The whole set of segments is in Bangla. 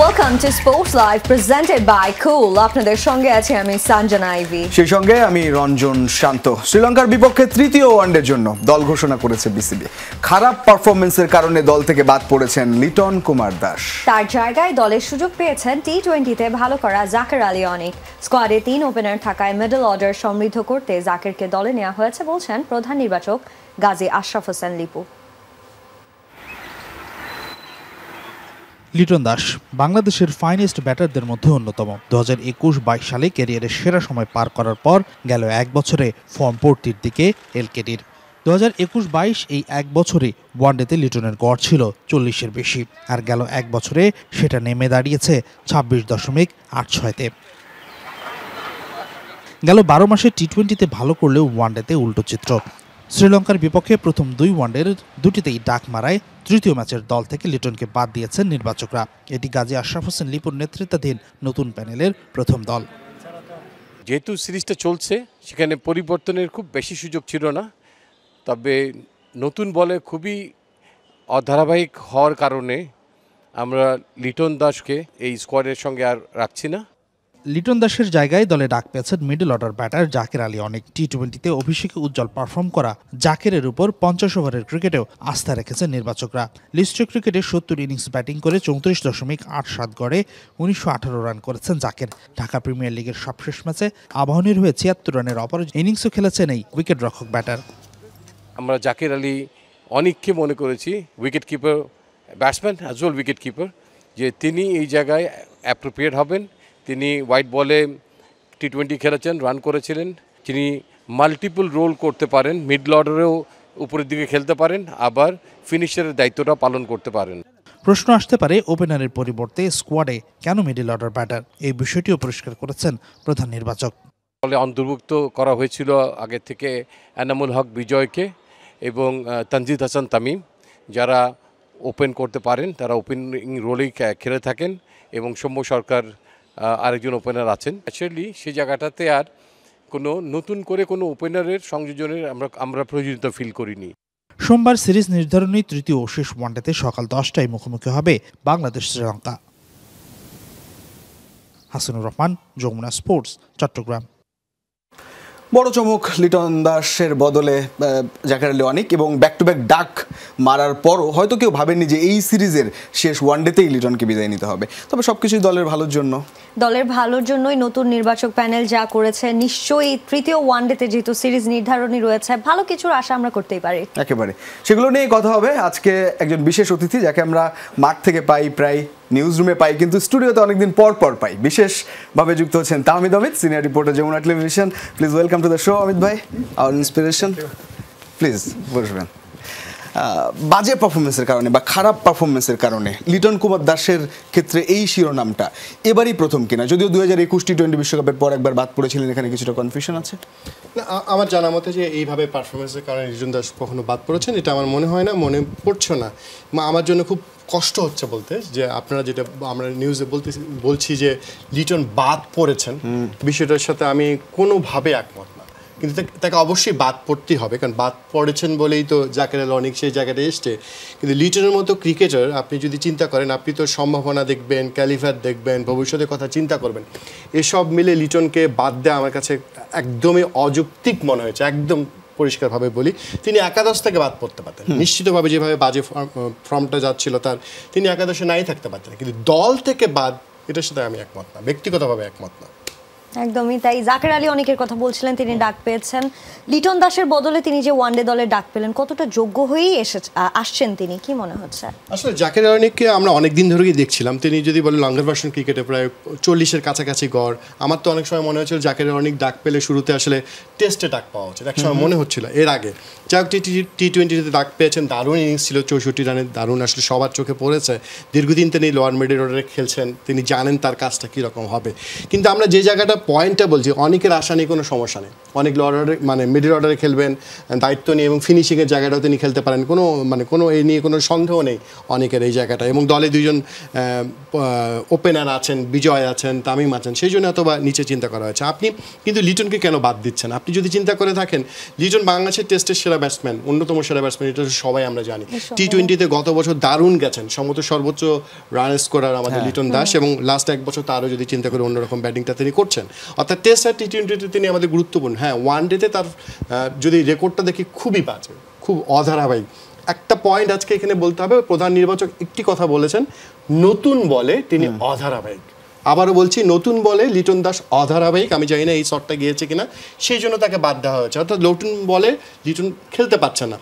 Welcome to Sports Live presented by Cool. আপনাদের সঙ্গে আছি আমি সঞ্জনা আইভি। সেই সঙ্গে আমি রঞ্জন শান্ত। শ্রীলঙ্কার বিপক্ষে তৃতীয় ওয়ানডের জন্য দল ঘোষণা করেছে বিসিবি। খারাপ পারফরম্যান্সের কারণে দল থেকে বাদ পড়েছেন লিটন কুমার দাস। তার জায়গায় দলের সুযোগ পেয়েছেন টি-20 তে ভালো করা জাকের আলী অনিক। স্কোয়াডে তিন ওপেনার থাকায় মিডল অর্ডার সমৃদ্ধ করতে জাকেরকে দলে নেওয়া হয়েছে বলছেন প্রধান নির্বাচক গাজী আশরাফ হোসেন লিপু। লিটন দাস বাংলাদেশের ফাইনেস্ট ব্যাটারদের মধ্যে অন্যতম। 2021-22 সালে ক্যারিয়ারের সেরা সময় পার করার পর গেল এক বছরে ফর্ম পড়তির দিকে এলকেটির। 2021-22 এই এক বছরে ওয়ানডেতে লিটনের গড় ছিল 40-এর বেশি, আর গেল এক বছরে সেটা নেমে দাঁড়িয়েছে 26.86-তে। গেল 12 মাসে টি-20তে ভালো করলেও ওয়ানডেতে উল্টো চিত্র। শ্রীলঙ্কার বিপক্ষে প্রথম দুই ওয়ানডের দুটিতেই ডাক মারায় তৃতীয় ম্যাচের দল থেকে লিটনকে বাদ দিয়েছেন নির্বাচকরা। এটি গাজী আশরাফ হোসেন লিপুর নেতৃত্বাধীন নতুন প্যানেলের প্রথম দল। যেহেতু সিরিজটা চলছে সেখানে পরিবর্তনের খুব বেশি সুযোগ ছিল না, তবে নতুন বলে খুবই অধারাবাহিক হওয়ার কারণে আমরা লিটন দাসকে এই স্কোয়াডের সঙ্গে আর রাখছি না। লিটন দাসের জায়গায় দলে ডাক পেয়েছেন middle order batter Jaker Ali Anik. টি-20তে অভিষেকে উজ্জ্বল পারফর্ম করা জাকেরের উপর 50 ওভারের ক্রিকেটেও আস্থা রেখেছেন নির্বাচকরা। লিস্ট ক্রিকেটে 70 ইনিংস ব্যাটিং করে 34.87 গড়ে 1918 রান করেছেন জাকের। ঢাকা প্রিমিয়ার লিগের সবশেষ ম্যাচে আবাহনীর হয়ে 76 রানের অপর ইনিংসও খেলেছেন এই উইকেট রক্ষক ব্যাটার। আমরা জাকের আলী অনিককে মনে করেছি wicket keeper, batsman as well wicket keeper, যে তিনি এই জায়গায় অ্যাপ্রোপ্রিয়েট হবেন। তিনি হোয়াইট বলে টি-20 খেলেছেন, রান করেছিলেন। তিনি মাল্টিপল রোল করতে পারেন, মিডল অর্ডারেও উপরের দিকে খেলতে পারেন, আবার ফিনিশারের দায়িত্বটা পালন করতে পারেন। প্রশ্ন আসতে পারে ওপেনারের পরিবর্তে স্কোয়াডে কেন মিডল অর্ডার ব্যাটার, এই বিষয়টিও পরিষ্কার করেছেন প্রধান নির্বাচক। দলে অন্তর্ভুক্ত করা হয়েছিল আগে থেকে এনামুল হক বিজয়কে এবং তানজিম হাসান তামিম, যারা ওপেন করতে পারেন, তারা ওপেনিং রোলেই খেলে থাকেন, এবং সৌম্য সরকার আরেকজন ওপেনার আছেন। অ্যাকচুয়ালি সেই জায়গাটাতে আর কোনো নতুন করে কোনো ওপেনারের সংযোজনের আমরা প্রয়োজনীয়তা ফিল করিনি। সোমবার সিরিজ নির্ধারণী তৃতীয় ও শেষ ওয়ানডেতে সকাল 10টায় মুখোমুখি হবে বাংলাদেশ শ্রীলঙ্কা। হাসানুর রহমান, যমুনা স্পোর্টস, চট্টগ্রাম। বড় চমক লিটন দাসের বদলে জাকের আলী অনিক, এবং ব্যাক টু ব্যাক ডাক মারার পরও হয়তো কেউ ভাবেননি যে এই সিরিজের শেষ ওয়ানডেতেই লিটনকে বিদায় নিতে হবে। তবে সবকিছুই দলের ভালোর জন্যই নতুন নির্বাচক প্যানেল যা করেছে। নিশ্চয়ই তৃতীয় ওয়ানডেতে যেহেতু সিরিজ নির্ধারণী রয়েছে, ভালো কিছুর আশা আমরা করতেই পারি। একেবারে সেগুলো নিয়ে কথা হবে। আজকে একজন বিশেষ অতিথি, যাকে আমরা মাঠ থেকে পাই, প্রায় নিউজ রুমে পাই, কিন্তু স্টুডিওতে অনেকদিন পর পাই। বিশেষভাবে যুক্ত হচ্ছেন Tahmid Amit, senior reporter, Jamuna television. Please welcome to the show Amit ভাই, আওয়ার ইন্সপিরেশন। প্লিজ বসবেন। বাজে পারফরমেন্সের কারণে বা খারাপ পারফরমেন্সের কারণে লিটন কুমার দাসের ক্ষেত্রে এই শিরোনামটা এবারই প্রথম কিনা, যদিও 2021 টি-20 বিশ্বকাপের পর একবার বাদ পড়েছিলেন, এখানে কিছুটা কনফিউশন আছে না? আমার জানা মতে যে এইভাবে পারফরমেন্সের কারণে লিটন দাস কখনো বাদ পড়েছেন এটা আমার মনে হয় না, মনে পড়ছে না। আমার জন্য খুব কষ্ট হচ্ছে বলতে, যে আপনারা যেটা আমরা নিউজে বলছি যে লিটন বাদ পড়েছেন, বিষয়টার সাথে আমি কোনোভাবে একমত না। কিন্তু তাকে অবশ্যই বাদ পড়তেই হবে, কারণ বাদ পড়েছেন বলেই তো জাকের আলী অনিক সেই জায়গাটা এসছে। কিন্তু লিটনের মতো ক্রিকেটার আপনি যদি চিন্তা করেন, আপনি তো সম্ভাবনা দেখবেন, ক্যালিফার দেখবেন, ভবিষ্যতের কথা চিন্তা করবেন, এসব মিলে লিটনকে বাদ দেওয়া আমার কাছে একদমই অযৌক্তিক মনে হয়েছে। একদম পরিষ্কারভাবে বলি, তিনি একাদশ থেকে বাদ পড়তে পারতেন নিশ্চিতভাবে, যেভাবে বাজে ফর্মটা যাচ্ছিল তার, তিনি একাদশে নাই থাকতে পারতেন, কিন্তু দল থেকে বাদ, এটার সাথে আমি একমত না, ব্যক্তিগতভাবে একমত না। একদমই তাই। জাকের আলী অনিকের কথা বলছিলেন, তিনি ডাক পেয়েছেন। লিটন দাসের বদলে তিনি যে ওয়ানডে দলে ডাক পেলেন, কতটা যোগ্য হয়েই আসছেন তিনি, কি মনে হচ্ছে? আসলে জাকের আলী অনিককে আমরা অনেকদিন ধরেই দেখছিলাম, তিনি যদি বলে লঙ্গার ভার্সন ক্রিকেটে প্রায় 40-এর কাছাকাছি গড়। আমার তো অনেক সময় মনে হয়েছিল জাকের আলী অনিক ডাক পেলে শুরুতে আসলে টেস্টে ডাক পাওয়া উচিত, এক সময় মনে হচ্ছিল এর আগে। যাই হোক, টি-20তে ডাক পেয়েছেন, দারুণ ইনিংস ছিল, 64 রানের দারুণ, আসলে সবার চোখে পড়েছে। দীর্ঘদিন তিনি লোয়ার মিডল অর্ডারে খেলছেন, তিনি জানেন তার কাজটা কীরকম হবে। কিন্তু আমরা যে জায়গাটা পয়েন্টটা বলছি অনেকের আশা নেই কোনো সমস্যা নেই অনেক লর্ডারে মানে মিডল অর্ডারে খেলবেন দায়িত্ব নিয়ে এবং ফিনিশিং এর জায়গাটাও তিনি খেলতে পারেন কোনো মানে কোনো এই নিয়ে কোনো সন্দেহ নেই অনেকের এই জায়গাটা এবং দলে দুইজন ওপেনার আছেন বিজয় আছেন তামিম আছেন সেইজন্য অথবা নিচে চিন্তা করা হয়েছে আপনি কিন্তু লিটনকে কেন বাদ দিচ্ছেন আপনি যদি চিন্তা করে থাকেন লিটন বাংলাদেশের টেস্টের সেরা ব্যাটসম্যান অন্যতম সেরা ব্যাটসম্যান এটা সবাই আমরা জানি টি-20 তে গত বছর দারুণ গেছেন সম্ভবত সর্বোচ্চ রান স্কোরার আমাদের লিটন দাস এবং লাস্ট এক বছর তারও যদি চিন্তা করে অন্যরকম ব্যাটিংটা তিনি করছেন অর্থাৎ টেস্ট আর টি-20 তে তিনি আমাদের গুরুত্বপূর্ণ হ্যাঁ ওয়ানডেতে তার যদি রেকর্ডটা দেখি খুবই বাজে খুব অধারাবাহিক একটা পয়েন্ট আজকে এখানে বলতে হবে প্রধান নির্বাচক একটি কথা বলেছেন নতুন বলে তিনি অধারাবাহিক আবারও বলছি নতুন বলে লিটন দাস অধারাবাহিক আমি জানি না এই শটটা গিয়েছে কিনা সেই জন্য তাকে বাদ দেওয়া হয়েছে অর্থাৎ নতুন বলে লিটন খেলতে পারছে না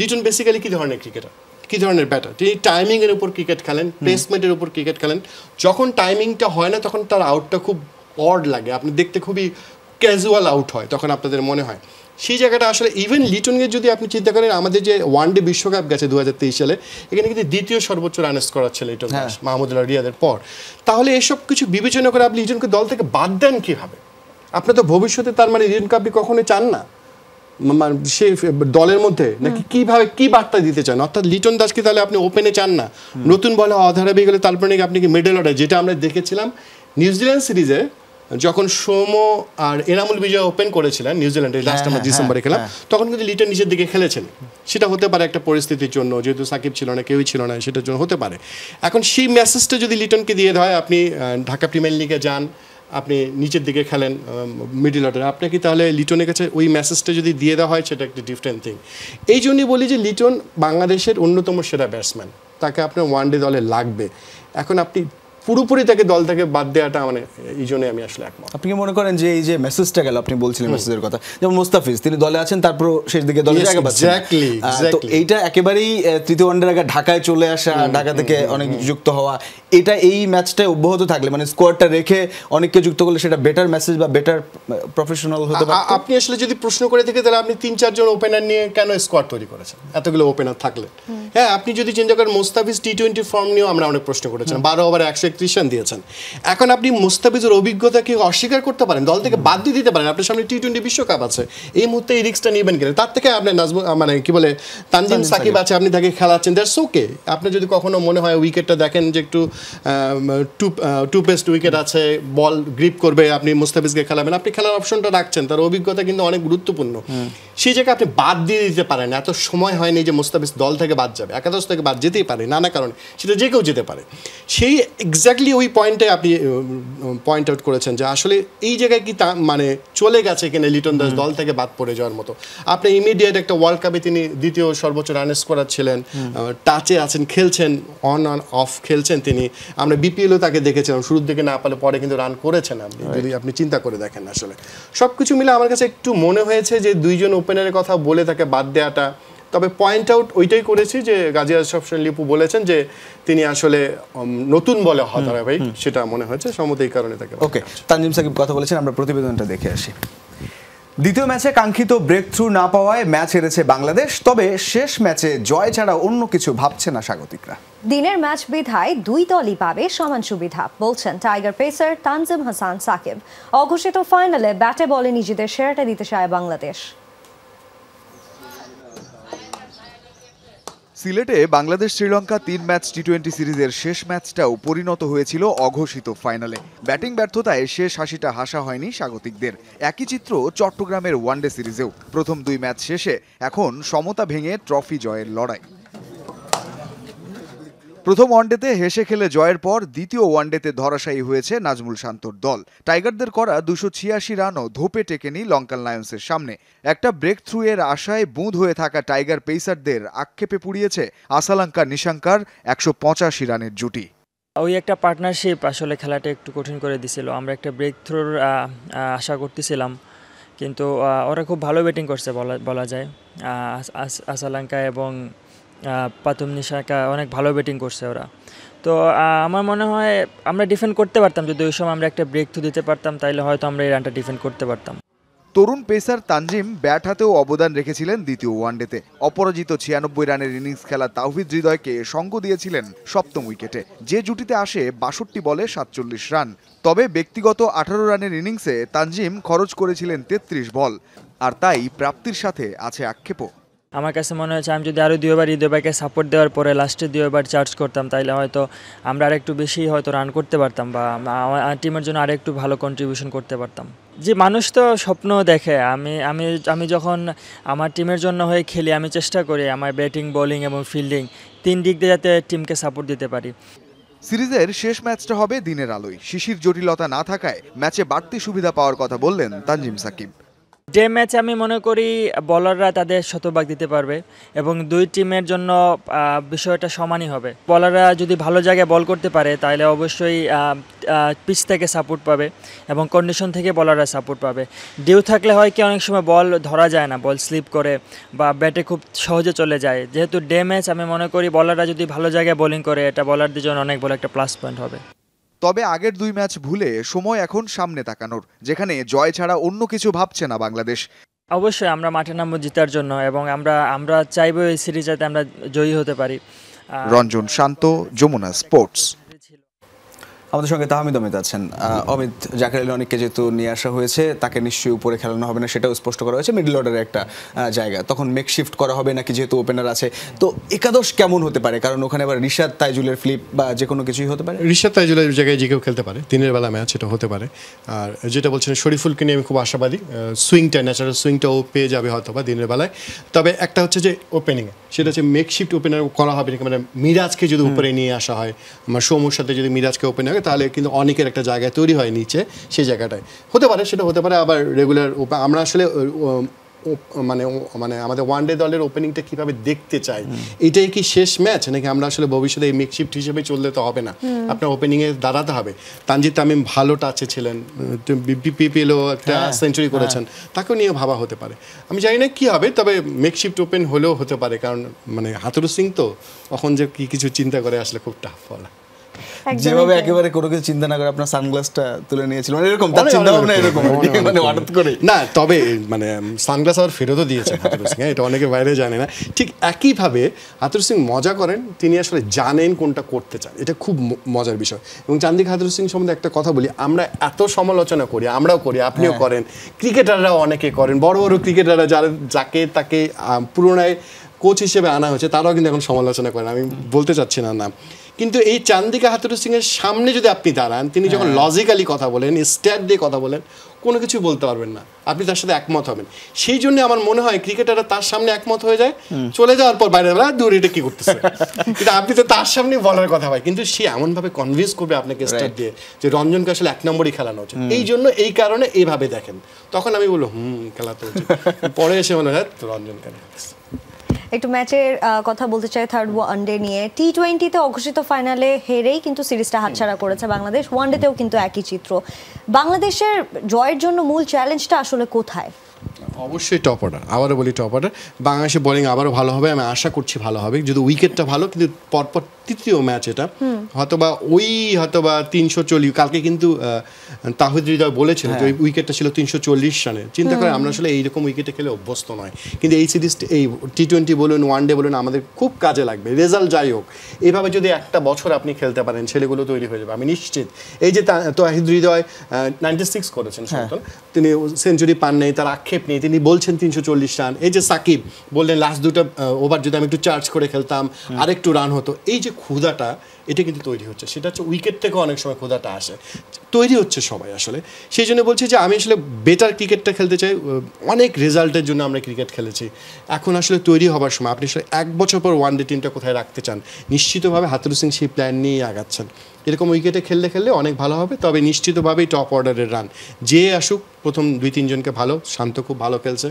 লিটন বেসিক্যালি কী ধরনের ক্রিকেটার কী ধরনের ব্যাটার তিনি টাইমিংয়ের উপর ক্রিকেট খেলেন প্লেসমেন্টের উপর ক্রিকেট খেলেন যখন টাইমিংটা হয় না তখন তার আউটটা খুব অড লাগে আপনি দেখতে খুবই ক্যাজুয়াল আউট হয় তখন আপনাদের মনে হয় সেই জায়গাটা আসলে ইভেন লিটনকে যদি আপনি চিন্তা করেন আমাদের যে ওয়ানডে বিশ্বকাপ গেছে 2023 সালে এখানে কিন্তু দ্বিতীয় সর্বোচ্চ রান স্কোর ছিল লিটন দাস মাহমুদুল্লাহ রিয়াদের পর তাহলে এসব কিছু বিবেচনা করে আপনি লিটনকে দল থেকে বাদ দেন কীভাবে আপনার তো ভবিষ্যতে তার মানে লিটনকে আপনি কখনোই চান না মানে সে দলের মধ্যে নাকি কীভাবে কী বার্তা দিতে চান অর্থাৎ লিটন দাসকে তাহলে আপনি ওপেনে চান না নতুন বলে অধারাবি গেলে তারপরে নাকি আপনি কি মিডল অর্ডার যেটা আমরা দেখেছিলাম নিউজিল্যান্ড সিরিজে যখন সৌম আর এনামুল বিজয় ওপেন করেছিলেন নিউজিল্যান্ডে লাস্ট আমরা ডিসেম্বরে খেলাম তখন কিন্তু লিটন নিচের দিকে খেলেছেন সেটা হতে পারে একটা পরিস্থিতির জন্য যেহেতু সাকিব ছিল না কেউই ছিল না সেটার জন্য হতে পারে এখন সেই মেসেজটা যদি লিটনকে দিয়ে দেওয়া হয় আপনি ঢাকা প্রিমিয়ার লিগে যান আপনি নিচের দিকে খেলেন মিডল অর্ডারে আপনি কি তাহলে লিটনের কাছে ওই মেসেজটা যদি দিয়ে দেওয়া হয় সেটা একটা ডিফারেন্ট থিং এই জন্যই বলি যে লিটন বাংলাদেশের অন্যতম সেরা ব্যাটসম্যান তাকে আপনার ওয়ানডে দলে লাগবে এখন আপনি পুরোপুরি তাকে দল থেকে বাদ দেওয়াটা মানে এই জন্য আমি আসলে একমত আপনি কি মনে করেন যে এই যে মেসেজটা গেল আপনি বলছিলেন মেসেজের কথা যেমন মোস্তাফিজ তিনি দলে আছেন তারপর শেষ দিকে দলে জায়গা পাচ্ছেন এক্স্যাক্টলি তো এইটা একেবারেই তৃতীয় ওয়ানডের আগে ঢাকায় চলে আসা ঢাকা থেকে অনেক যুক্ত হওয়া এটা এই ম্যাচটায় অব্যাহত থাকলে মানে স্কোয়াডটা রেখে অনেককে যুক্ত করলে সেটা বেটার মেসেজ বা বেটার প্রফেশনাল হতে পারে আপনি আসলে যদি প্রশ্ন করে থাকেন তাহলে আপনি 3-4 জন ওপেনার নিয়ে কেন স্কোয়াড তৈরি করেছেন এতগুলো ওপেনার থাকলে হ্যাঁ আপনি যদি চিন্তা করেন মোস্তাফিজ টি-20 ফর্ম নিয়েও আমরা অনেক প্রশ্ন করেছিলাম 12 ওভারে 100 দিয়েছেন এখন আপনি মুস্তাফিজের অভিজ্ঞতাকে অস্বীকার করতে পারেন দল থেকে বাদ দিয়ে দিতে পারেন আপনার সামনে টি-20 বিশ্বকাপ আছে এই মুহূর্তে এই রিস্কটা নেবেন কিনা তার থেকে আপনি মানে কি বলে তানজিম সাকিব আছে আপনি তাকে খেলাচ্ছেন দ্যাটস ওকে আপনি যদি কখনো মনে হয় উইকেটটা দেখেন যে একটু টু পেস্ট উইকেট আছে বল গ্রিপ করবে আপনি মুস্তাফিজকে খেলাবেন আপনি খেলার অপশনটা রাখছেন তার অভিজ্ঞতা কিন্তু অনেক গুরুত্বপূর্ণ সেই জায়গায় আপনি বাদ দিয়ে দিতে পারেন এত সময় হয়নি যে মুস্তাফিজ দল থেকে বাদ যাবে একাদশ থেকে বাদ যেতেই পারে নানা কারণে সেটা যে কেউ যেতে পারে সেই এক্স্যাক্টলি ওই পয়েন্টে আপনি পয়েন্ট আউট করেছেন যে আসলে এই জায়গায় কি মানে চলে গেছে কিনা লিটন দাস দল থেকে বাদ পড়ে যাওয়ার মতো আপনি ইমিডিয়েট একটা ওয়ার্ল্ড কাপে তিনি দ্বিতীয় সর্বোচ্চ রান স্কোরার ছিলেন টাচে আছেন খেলছেন অন অফ খেলছেন তিনি আমরা বিপিএলও তাকে দেখেছিলাম শুরুর দিকে না পারলে পরে কিন্তু রান করেছেন আপনি যদি আপনি চিন্তা করে দেখেন আসলে সব কিছু মিলে আমার কাছে একটু মনে হয়েছে যে দুইজন ওপেনারের কথা বলে তাকে বাদ দেওয়াটা তবে পয়েন্ট আউট ওইটাই করেছি যে গাজী আশরাফ হোসেন লিপু বলেছেন যে তিনি আসলে নতুন বলে হতরাবাহিক সেটা মনে হয়েছে সম্ভবত এই কারণে তাকে ওকে তানজিম সাকিব কথা বলেছেন আমরা প্রতিবেদনটা দেখে আসি দ্বিতীয় ম্যাচে কাঙ্ক্ষিত ব্রেক থ্রু না পাওয়ায় ম্যাচ হেরেছে বাংলাদেশ তবে শেষ ম্যাচে জয় ছাড়া অন্য কিছু ভাবছে না স্বাগতিকরা দিনের ম্যাচ বিধায় দুই দলই পাবে সমান সুবিধা বলছেন টাইগার পেসার তানজিম হাসান সাকিব অঘোষিত ফাইনালে ব্যাটে বলে নিজেদের সেরাটা দিতে চায় বাংলাদেশ সিলেটে বাংলাদেশ শ্রীলঙ্কা 3 ম্যাচ টি-20 সিরিজের শেষ ম্যাচটাও পরিণত হয়েছিল অঘোষিত ফাইনালে ব্যাটিং ব্যর্থতায় শেষ হাসিটা হাসা হয়নি স্বাগতিকদের একই চিত্র চট্টগ্রামের ওয়ানডে সিরিজেও প্রথম 2 ম্যাচ শেষে এখন সমতা ভেঙে ট্রফি জয়ের লড়াই প্রথম ওয়ানডেতে হেসে খেলে জয়ের পর দ্বিতীয় ওয়ানডেতে ধরাশায়ী হয়েছে নাজমুল শান্তর দল টাইগারদের করা 286 রানও ধোপে টেকেনি লঙ্কান লায়ন্সের সামনে একটা ব্রেক থ্রু এর আশায় বুঁদ হয়ে থাকা টাইগার পেসারদের আক্ষেপে পুড়িয়েছে আসালাঙ্কা নিশাঙ্কার 185 রানের জুটি ওই একটা পার্টনারশিপ আসলে খেলাটা একটু কঠিন করে দিছিল আমরা একটা ব্রেক থ্রুর আশা করতেছিলাম কিন্তু ওরা খুব ভালো ব্যাটিং করছে বলা যায় আসালাঙ্কা এবং প্রথম নিশাকা অনেক ভালো ব্যাটিং করছে ওরা তো আমার মনে হয় আমরা ডিফেন্ড করতে পারতাম যদি ওই সময় আমরা একটা ব্রেক থ্রু দিতে পারতাম তাহলে হয়তো আমরা এই রানটা ডিফেন্ড করতে পারতাম তরুণ পেসার তানজিম ব্যাট হাতেও অবদান রেখেছিলেন দ্বিতীয় ওয়ানডেতে। অপরাজিত ৯৬ রানের ইনিংস খেলা তাওহিদ হৃদয়কে সঙ্গ দিয়েছিলেন সপ্তম উইকেটে, যে জুটিতে আসে ৬২ বলে ৪৭ রান। তবে ব্যক্তিগত ১৮ রানের ইনিংসে তানজিম খরচ করেছিলেন ৩৩ বল, আর তাই প্রাপ্তির সাথে আছে আক্ষেপও। আমার কাছে মনে হয়েছে আমি যদি আরও দুইবার হৃদয়ভাইকে সাপোর্ট দেওয়ার পরে লাস্টে দুইবার চার্জ করতাম, তাহলে হয়তো আমরা আরেকটু বেশি হয়তো রান করতে পারতাম বা আমার টিমের জন্য আরেকটু ভালো কন্ট্রিবিউশন করতে পারতাম। যে মানুষ তো স্বপ্ন দেখে, আমি যখন আমার টিমের জন্য হয়ে খেলি আমি চেষ্টা করি আমার ব্যাটিং, বোলিং এবং ফিল্ডিং তিন দিক দিয়ে যাতে টিমকে সাপোর্ট দিতে পারি। সিরিজের শেষ ম্যাচটা হবে দিনের আলোয়। শিশির জটিলতা না থাকায় ম্যাচে বাড়তি সুবিধা পাওয়ার কথা বললেন তানজিম সাকিব। যে ম্যাচে আমি মনে করি বলাররা তাদের শতভাগ দিতে পারবে এবং দুই টিমের জন্য বিষয়টা সমানই হবে। বলাররা যদি ভালো জায়গায় বল করতে পারে তাহলে অবশ্যই পিচ থেকে সাপোর্ট পাবে এবং কন্ডিশন থেকে বলাররা সাপোর্ট পাবে। ডিউ থাকলে হয় কি অনেক সময় বল ধরা যায় না, বল স্লিপ করে বা ব্যাটে খুব সহজে চলে যায়। যেহেতু ডে ম্যাচ আমি মনে করি বলাররা যদি ভালো জায়গায় বোলিং করে এটা বলারদের জন্য অনেক বড় একটা প্লাস পয়েন্ট হবে। তবে আগের দুই ম্যাচ ভুলে সময় এখন সামনে তাকানোর, যেখানে জয় ছাড়া অন্য কিছু ভাবছে না বাংলাদেশ। অবশ্যই আমরা মাঠে নামবো জেতার জন্য এবং আমরা চাইবো এই সিরিজটাতে আমরা জয়ী হতে পারি। রঞ্জন শান্ত, যমুনা স্পোর্টস। আমাদের সঙ্গে তাহমিদ আমিত আছেন। অমিত, জাকের আলী অনিককে যেহেতু নিয়ে আসা হয়েছে তাকে নিশ্চয়ই উপরে খেলানো হবে না, সেটাও স্পষ্ট করা হয়েছে। মিডল অর্ডারের একটা জায়গা তখন মেকশিফট করা হবে নাকি, যেহেতু ওপেনার আছে। তো একাদশ কেমন হতে পারে, কারণ ওখানে আবার রিশাদ তাইজুলের ফ্লিপ বা যে কোনো কিছুই হতে পারে। রিশাদ তাইজুলের জায়গায় যে কেউ খেলতে পারে, দিনের বেলা ম্যাচ সেটা হতে পারে। আর যেটা বলছেন শরীফুলকে নিয়ে আমি খুব আশাবাদী, সুইংটা ন্যাচারাল সুইংটাও পেয়ে যাবে হয়তো বা দিনের বেলায়। তবে একটা হচ্ছে যে ওপেনিংয়ে সেটা হচ্ছে মেকশিফট ওপেনার করা হবে নাকি, মানে মিরাজকে যদি উপরে নিয়ে আসা হয়, আমার সৌমুর সাথে যদি মিরাজকে ওপেনার তাহলে কিন্তু অনেকের একটা জায়গায় তৈরি হয় নিচে, সেই জায়গাটায় হতে পারে, সেটা হতে পারে। আবার রেগুলার আমরা আসলে মানে মানে আমাদের ওয়ানডে দলের ওপেনিংটা কীভাবে দেখতে চাই, এটাই কি শেষ ম্যাচ নাকি আমরা আসলে ভবিষ্যতে এই মেকশিফট হিসেবে চললে তো হবে না, আপনার ওপেনিংয়ে দাঁড়াতে হবে। তানজিদ তামিম ভালো টাচে ছিলেন, বিপিএলও একটা সেঞ্চুরি করেছেন, তাকেও নিয়ে ভাবা হতে পারে। আমি জানি না কী হবে, তবে মেকশিফট ওপেন হলেও হতে পারে, কারণ মানে হাথুরুসিংহ তো এখন যে কী কিছু চিন্তা করে আসলে খুব টাফ বলা। যেভাবে একেবারে কোনো কিছু চিন্তা না করে আপনার সানগ্লাসটা তুলে নিয়েছিল, মানে এরকম তার চিন্তা ভাবনা এরকম, মানে হঠাৎ করে না। তবে মানে সানগ্লাস আবার ফেরতও দিয়েছেন হাথুরুসিংহ, এটা অনেকে বাইরে জানে না। ঠিক একইভাবে হাথুরুসিংহ মজা করেন, তিনি আসলে জানেন কোনটা করতে চান, এটা খুব মজার বিষয়। এবং চান্দিক হাথুরুসিংহ সম্বন্ধে একটা কথা বলি, আমরা এত সমালোচনা করি, আমরাও করি, আপনিও করেন, ক্রিকেটাররাও অনেকে করেন, বড় বড় ক্রিকেটাররা যারা যাকে তাকে পুরোনায় কোচ হিসেবে আনা হয়েছে তারাও কিন্তু এখন সমালোচনা করেন, আমি বলতে চাচ্ছি না নাম। কিন্তু এই চান্দিকা হাথুরুসিংহের সামনে যদি আপনি দাঁড়ান, তিনি যখন লজিক্যালি কথা বলেন, স্ট্যাট দিয়ে কথা বলেন, কোনো কিছু বলতে পারবেন না, আপনি তার সাথে একমত হবেন। সেই জন্য আমার মনে হয় ক্রিকেটাররা তার সামনে একমত হয়ে যায়, চলে যাওয়ার পর বাইরে দূর এটা কি করতেছে, কিন্তু আপনি তো তার সামনে বলার কথা হয়, কিন্তু সে এমনভাবে কনভিন্স করবে আপনাকে স্ট্যাট দিয়ে যে রঞ্জনকে আসলে এক নম্বরই খেলানো উচিত। এই জন্য এই কারণে এইভাবে দেখেন, তখন আমি বলবো খেলাতে উচিত, পরে এসে মনে হয় রঞ্জন খেলা। একটু ম্যাচের কথা বলতে চাই থার্ড ওয়ানডে নিয়ে। টি-20তে অঘোষিত ফাইনালে হেরেই কিন্তু সিরিজটা হাতছাড়া করেছে বাংলাদেশ, ওয়ানডেতেও কিন্তু একই চিত্র। বাংলাদেশের জয়ের জন্য মূল চ্যালেঞ্জটা আসলে কোথায়? অবশ্যই টপ অর্ডার, আবারও বলি টপ অর্ডার। বাংলাদেশের বোলিং আবারও ভালো হবে, আমি আশা করছি ভালো হবে, যদি উইকেটটা ভালো। কিন্তু পরপর তৃতীয় ম্যাচ এটা হয়তোবা হয়তোবা ৩৪০, কালকে কিন্তু তাওহিদ হৃদয় বলেছিল যে ওই উইকেটটা ছিল ৩৪০ রানে। চিন্তা করে আমরা আসলে এইরকম উইকেটে খেলে অভ্যস্ত নয়, কিন্তু এই সিরিজ এই টি-20 বলুন, ওয়ানডে বলুন, আমাদের খুব কাজে লাগবে। রেজাল্ট যাই হোক, এইভাবে যদি একটা বছর আপনি খেলতে পারেন, ছেলেগুলো তৈরি হয়ে যাবে, আমি নিশ্চিত। এই যে তাওহিদ হৃদয় 96 করেছেন, তিনি সেঞ্চুরি পান নেই, তার আক্ষেপ নেই, তিনি বলছেন ৩৪০ রান। এই যে সাকিব বললেন লাস্ট দুটো ওভার যদি আমি একটু চার্জ করে খেলতাম আরেকটু রান হতো, এই যে ক্ষুধাটা এটা কিন্তু তৈরি হচ্ছে, সেটা হচ্ছে উইকেট থেকে অনেক সময় ক্ষুধাটা আসে, তৈরি হচ্ছে সবাই আসলে। সেই জন্য বলছি যে আমি আসলে বেটার ক্রিকেটটা খেলতে চাই, অনেক রেজাল্টের জন্য আমরা ক্রিকেট খেলেছি। এখন আসলে তৈরি হবার সময় আপনি আসলে এক বছর পর ওয়ানডে টিমটা কোথায় রাখতে চান, নিশ্চিতভাবে হাথুরুসিং সেই প্ল্যান নিয়েই আগাচ্ছেন। এরকম উইকেটে খেললে খেললে অনেক ভালো হবে, তবে নিশ্চিতভাবেই টপ অর্ডারের রান যে আসুক, প্রথম ২-৩ জনকে ভালো, শান্ত খুব ভালো খেলছে,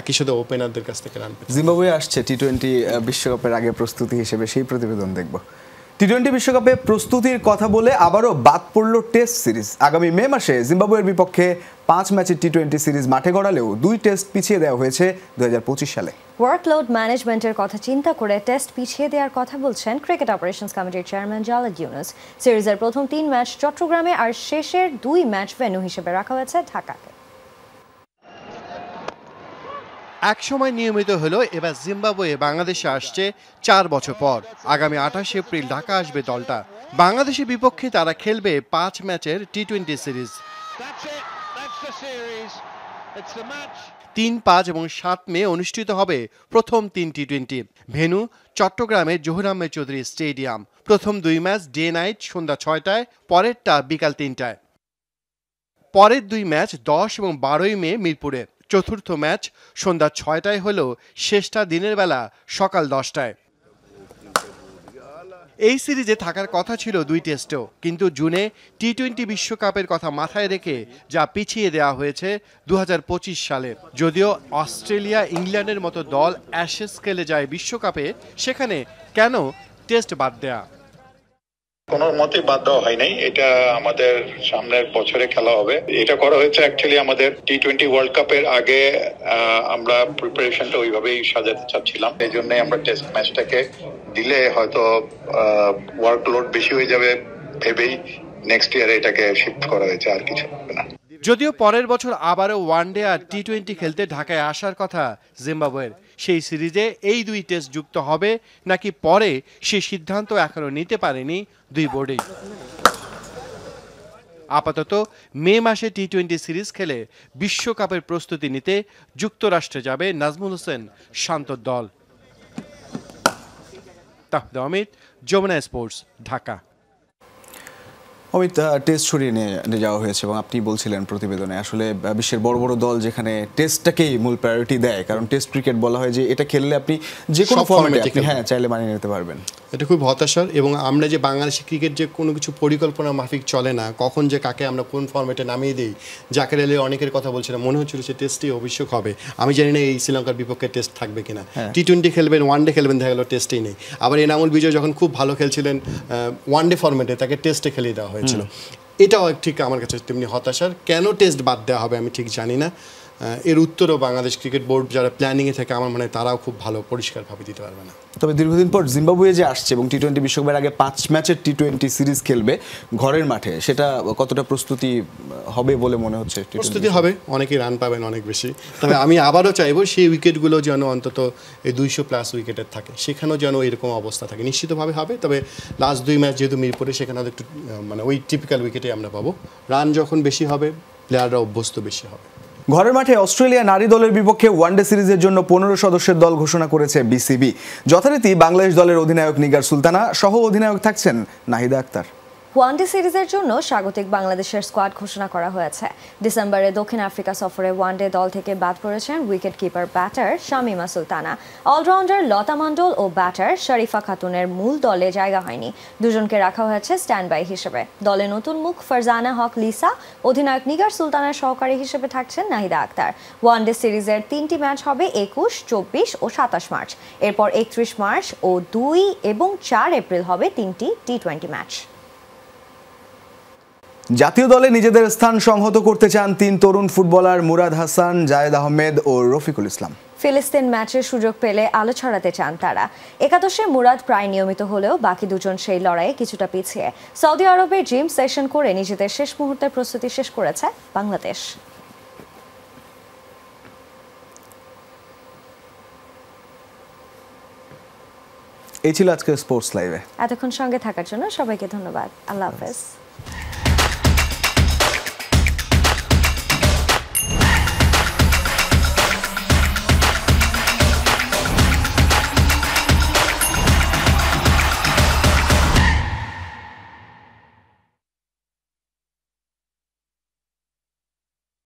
একই সাথে ওপেনারদের কাছ থেকে রান। জিম্বাবুয়ে আসছে টি-20 বিশ্বকাপের আগে প্রস্তুতি হিসেবে, সেই প্রতিবেদন দেখব। টি-20 বিশ্বকাপে প্রস্তুতির কথা বলে আবারও বাদ পড়ল টেস্ট সিরিজ। আগামী মে মাসে জিম্বাবুয়ের বিপক্ষে ৫ ম্যাচের টি-20 সিরিজ মাঠে গড়ালেও 2 টেস্ট পিছিয়ে দেওয়া হয়েছে ২০২৫ সালে। ওয়ার্কলোড ম্যানেজমেন্টের কথা চিন্তা করে টেস্ট পিছিয়ে দেওয়ার কথা বলছেন ক্রিকেট অপারেশনস কমিটির চেয়ারম্যান জালাল ইউনুস। সিরিজের প্রথম 3 ম্যাচ চট্টগ্রামে আর শেষের 2 ম্যাচ ভেন্যু হিসেবে রাখা হয়েছে ঢাকাকে। এক সময় নিয়মিত হলো এবার জিম্বাবুয়ে বাংলাদেশে আসছে ৪ বছর পর। আগামী ২৮ এপ্রিল ঢাকা আসবে দলটা। বাংলাদেশের বিপক্ষে তারা খেলবে ৫ ম্যাচের টি-২০ সিরিজ। ৩, ৫ এবং ৭ মে অনুষ্ঠিত হবে প্রথম ৩ টি-২০। ভেন্যু চট্টগ্রামের জহুর আহমেদ চৌধুরী স্টেডিয়াম। প্রথম 2 ম্যাচ ডে নাইট সন্ধ্যা ৬টায়, পরেরটা বিকাল ৩টায়। পরের 2 ম্যাচ ১০ এবং ১২ই মে মিরপুরে। চতুর্থ ম্যাচ সন্ধ্যা ৬টায় হলেও শেষটা দিনের বেলা সকাল ১০টায়। এই সিরিজে থাকার কথা ছিল 2 টেস্টেও, কিন্তু জুনে টি-২০ বিশ্বকাপের কথা মাথায় রেখে যা পিছিয়ে দেওয়া হয়েছে ২০২৫ সালে। যদিও অস্ট্রেলিয়া, ইংল্যান্ডের মতো দল অ্যাশেজ খেলে যায় বিশ্বকাপে, সেখানে কেন টেস্ট বাদ দেয়া? কোনো মতে বাদ দেওয়া হয় নাই, এটা আমাদের সামনের বছরে খেলা হবে। এটা করা হয়েছে অ্যাকচুয়ালি আমাদের টি-২০ ওয়ার্ল্ড কাপের আগে আমরা প্রিপারেশনটা ওইভাবেই সাজাতে চাচ্ছিলাম, এই জন্যই আমরা টেস্ট ম্যাচটাকে দিলে হয়তো ওয়ার্কলোড বেশি হয়ে যাবে ভেবেই নেক্সট ইয়ারে এটাকে শিফট করা হয়েছে, আর কিছু না। যদিও পরের বছর আবারও ওয়ানডে আর টি-২০ খেলতে ঢাকায় আসার কথা জিম্বাবুয়ের, সেই সিরিজে এই 2 টেস্ট যুক্ত হবে নাকি পরে সে সিদ্ধান্ত এখনো নিতে পারেনি দুই বোর্ডেই। আপাতত মে মাসে টি-২০ সিরিজ খেলে বিশ্বকাপের প্রস্তুতি নিতে যুক্তরাষ্ট্রে যাবে নাজমুল হোসেন শান্তর দল। তাহমিদ আমিত, যমুনা স্পোর্টস, ঢাকা। অমিত, টেস্ট সরিয়ে নিয়ে যাওয়া হয়েছে এবং আপনি বলছিলেন প্রতিবেদনে আসলে বিশ্বের বড় বড় দল যেখানে টেস্টটাকেই মূল প্রায়োরিটি দেয়, কারণ টেস্ট ক্রিকেট বলা হয় যে এটা খেললে আপনি যে কোনো ফর্ম্যাটে হ্যাঁ চাইলে মানিয়ে নিতে পারবেন, এটা খুব হতাশার। এবং আমরা যে বাংলাদেশি ক্রিকেট যে কোনো কিছু পরিকল্পনা মাফিক চলে না, কখন যে কাকে আমরা কোন ফর্ম্যাটে নামিয়ে দিই। জাকের আলী অনেকের কথা বলছিলাম, মনে হচ্ছিল সে টেস্টই অভিষেক হবে, আমি জানি না এই শ্রীলঙ্কার বিপক্ষে টেস্ট থাকবে কিনা। টি-২০ খেলবেন, ওয়ানডে খেলবেন, দেখা গেল টেস্টেই নেই। আবার এনামুল বিজয় যখন খুব ভালো খেলছিলেন ওয়ানডে ফর্ম্যাটে, তাকে টেস্টে খেলিয়ে দেওয়া হয়। এটাও ঠিক আমার কাছে তেমনি হতাশার। কেন টেস্ট বাদ দেওয়া হবে আমি ঠিক জানি না, এর উত্তরও বাংলাদেশ ক্রিকেট বোর্ড যারা প্ল্যানিংয়ে থাকে আমার মনে হয় তারাও খুব ভালো পরিষ্কারভাবে দিতে পারবে না। তবে দীর্ঘদিন পর জিম্বাবুয়ে যে আসছে এবং টি-২০ বিশ্বকাপের আগে ৫ ম্যাচের টি-২০ সিরিজ খেলবে ঘরের মাঠে, সেটা কতটা প্রস্তুতি হবে বলে মনে হচ্ছে? প্রস্তুতি হবে, অনেকেই রান পাবেন অনেক বেশি। তবে আমি আবারও চাইবো সেই উইকেটগুলো যেন অন্তত এই ২০০+ উইকেটের থাকে, সেখানেও যেন এরকম অবস্থা থাকে। নিশ্চিতভাবে হবে, তবে লাস্ট 2 ম্যাচ যেহেতু মিরপুরে, সেখানে একটু মানে ওই টিপিক্যাল উইকেটে আমরা পাবো। রান যখন বেশি হবে প্লেয়াররা অভ্যস্ত বেশি হবে। ঘরের মাঠে অস্ট্রেলিয়া নারী দলের বিপক্ষে ওয়ানডে সিরিজের জন্য 15 সদস্যের দল ঘোষণা করেছে বিসিবি। যথারীতি বাংলাদেশ দলের অধিনায়ক নিগার সুলতানা, সহ অধিনায়ক থাকছেন নাহিদ আক্তার। ওয়ানডে সিরিজের জন্য স্বাগতিক বাংলাদেশের স্কোয়াড ঘোষণা করা হয়েছে। ডিসেম্বরে দক্ষিণ আফ্রিকা সফরে ওয়ানডে দল থেকে বাদ পড়েছেন wicket keeper batter Shamima Sultana. Allrounder Lata Mondal ও ব্যাটার শরীফা খাতুনের মূল দলে জায়গা হয়নি, দুজনকে রাখা হয়েছে স্ট্যান্ড বাই হিসেবে। দলে নতুন মুখ ফারজানা হক লিসা, অধিনায়ক নিগার সুলতানার সহকারী হিসেবে থাকছেন নাহিদা আক্তার। ওয়ানডে সিরিজের 3টি ম্যাচ হবে ২১, ২৪ ও ২৭ মার্চ। এরপর ৩১ মার্চ ও ২ এবং ৪ এপ্রিল হবে ৩টি টি-২০ ম্যাচ। জাতীয় দলে নিজেদের স্থান সংহত করতে চান 3 তরুণ ফুটবলার মুরাদ হাসান, জায়েদ আহমেদ ও রফিকুল ইসলাম। ফিলিস্তিন ম্যাচের সুযোগ পেলে আলো ছড়াতে চান তারা। একাদশে মুরাদ প্রায় নিয়মিত হলেও বাকি দুজন সেই লড়াইয়ে কিছুটা পিছিয়ে। সৌদি আরবে জিম সেশন করে নিজেদের শেষ মুহূর্তের প্রস্তুতি শেষ করেছে বাংলাদেশ। এই ছিল আজকের স্পোর্টস লাইভে। এতক্ষণ সঙ্গে থাকার জন্য সবাইকে ধন্যবাদ। আল্লাহ হাফেজ।